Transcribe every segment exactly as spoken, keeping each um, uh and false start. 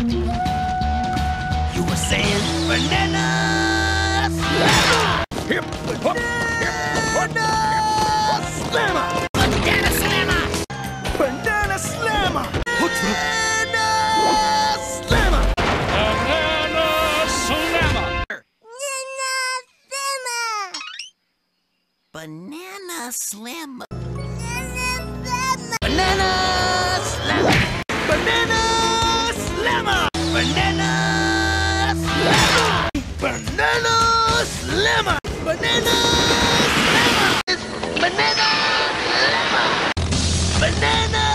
You were saying Banana Slamma! Hip, hop, hip, hop, hip, slamma! Banana Slamma! Banana Slamma! Banana Slamma! Banana Slamma! Banana Slamma! Banana Slamma! Banana Slamma! Banana Slamma! Banana Slamma! Banana Slamma! Banana Slamma! It's Banana Slamma! Banana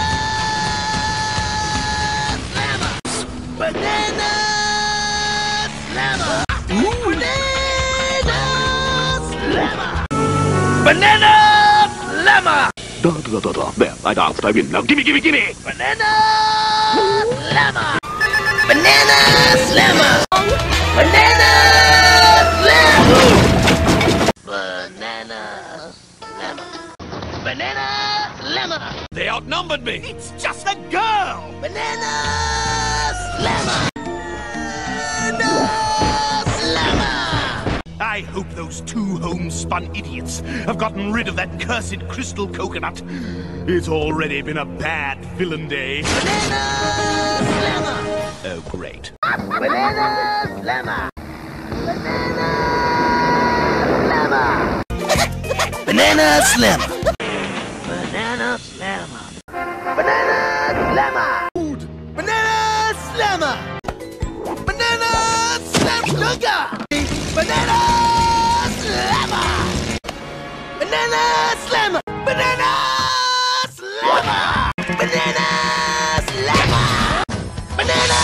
Slamma! Banana Slamma! Banana Slamma! Banana Slamma! Da da da da. There, I danced. I win now. Gimme, gimme, gimme! Banana Slamma! Banana Slamma! Banana Slamma! Banana Slamma. Banana Slamma. They outnumbered me. It's just a girl. Banana Slamma. Banana Slamma. I hope those two homespun idiots have gotten rid of that cursed crystal coconut. It's already been a bad villain day. Banana Slamma. Oh, great. Banana Slamma. Banana Slamma! Banana Slamma! Banana Slamma! Banana Slamma! Banana Slamma! Banana Slamma! Banana Slamma! Banana Slamma! Banana Slamma! Banana Slamma! Banana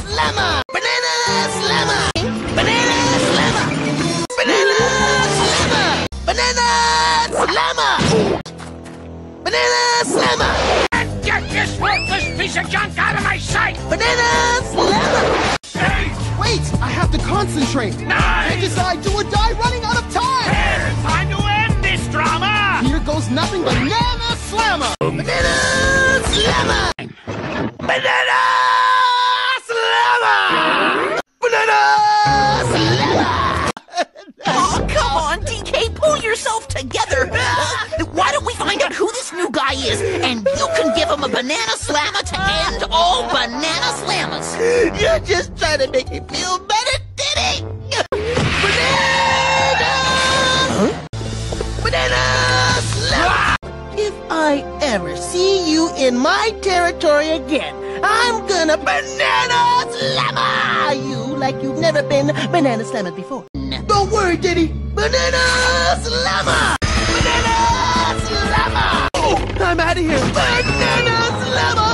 Slamma! Banana Slamma! Banana Slamma! Banana Slamma! Banana Slamma! And get this worthless piece of junk out of my sight! Banana Slamma! Eight! Wait! I have to concentrate! Nine! I decide do or die running out of time! Ten! Time to end this drama! Here goes nothing but Banana Slamma! Banana Slamma! Banana Slamma! Banana Slamma! Oh, come on, D K, pull yourself together! Why don't we find out who this new guy is, and you can give him a Banana Slamma to end all Banana Slammas! You're just trying to make me feel better, Diddy! Banana! Huh? Banana Slamma! If I ever see you in my territory again, I'm gonna Banana Slamma you like you've never been Banana Slamma before. Don't worry, Diddy! Banana Slamma! Banana Slamma! Oh, I'm out of here! Banana Slamma!